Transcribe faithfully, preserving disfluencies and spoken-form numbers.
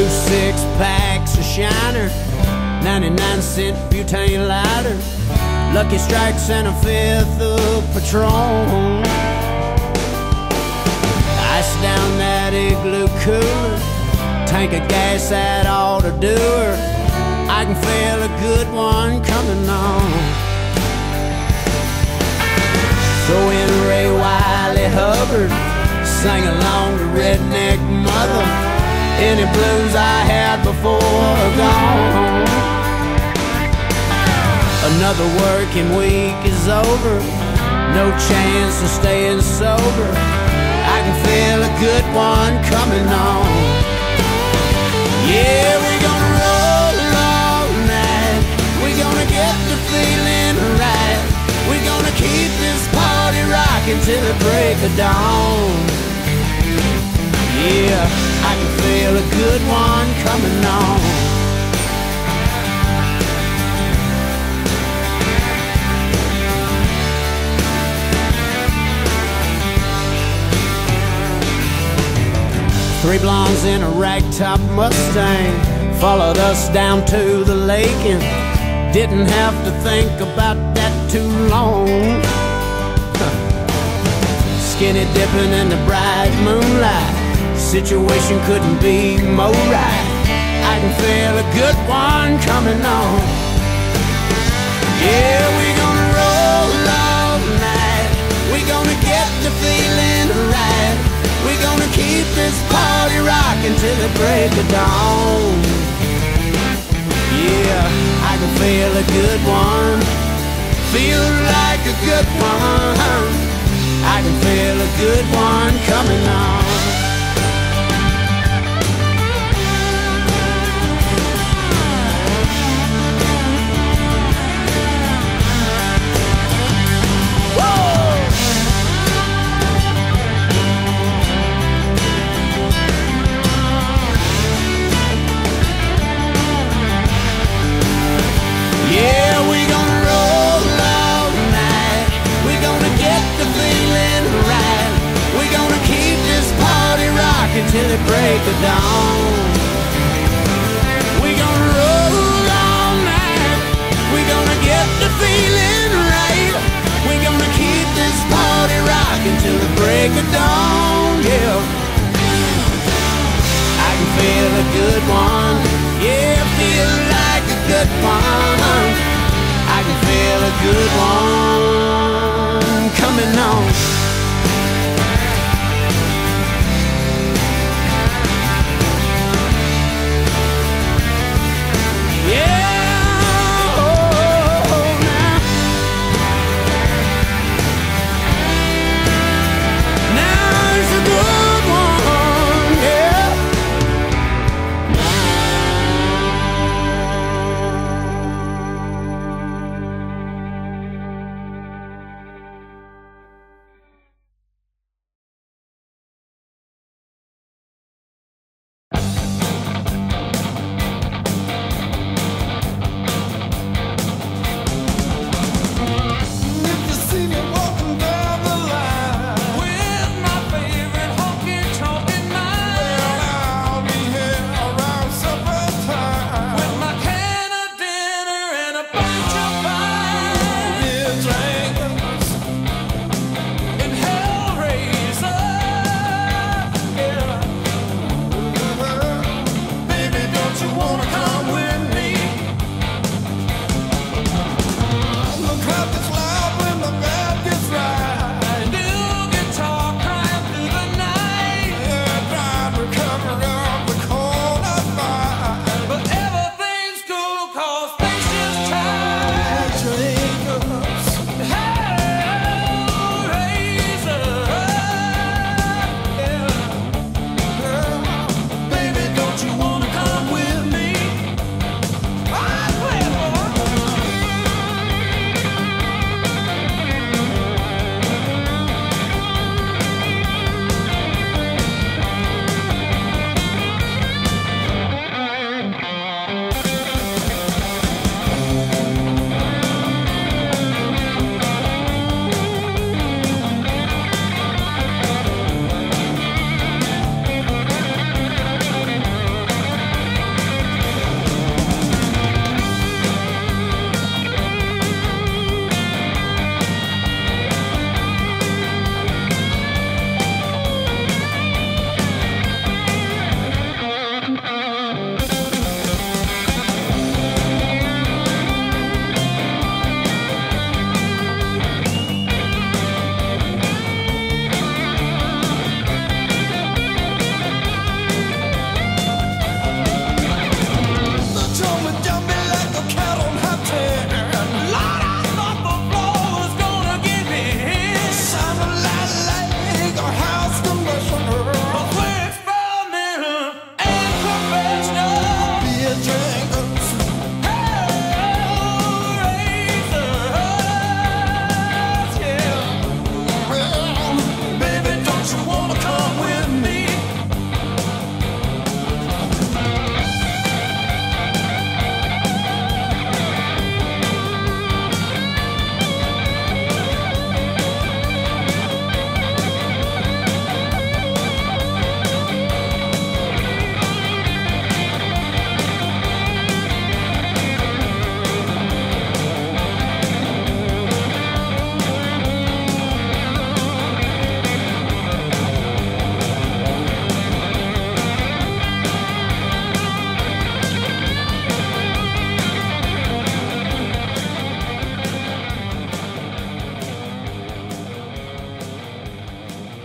Two six packs of Shiner, ninety-nine cent butane lighter, Lucky Strikes and a fifth of Patron. Ice down that igloo cooler, tank of gas that ought to do her. I can feel a good one coming on. Throw in Ray Wiley Hubbard, sang along to Redneck Mother. Any blues I had before are gone. Another working week is over, no chance of staying sober. I can feel a good one coming on. Yeah, we're gonna roll all night, we're gonna get the feeling right, we're gonna keep this party rocking till the break of dawn. Yeah, I can feel a good one coming on. Three blondes in a ragtop Mustang followed us down to the lake, and didn't have to think about that too long. Skinny dipping in the bright moonlight, situation couldn't be more right. I can feel a good one coming on. Yeah, we're gonna roll all night, we're gonna get the feeling right, we're gonna keep this party rocking till the break of dawn. Yeah, I can feel a good one, feel like a good one. I can feel a good one coming on. Till the break of dawn, we're gonna roll all night, we're gonna get the feeling right, we're gonna keep this party rocking till the break of dawn. Yeah, I can feel a good one, yeah, feel like a good one. I can feel a good one.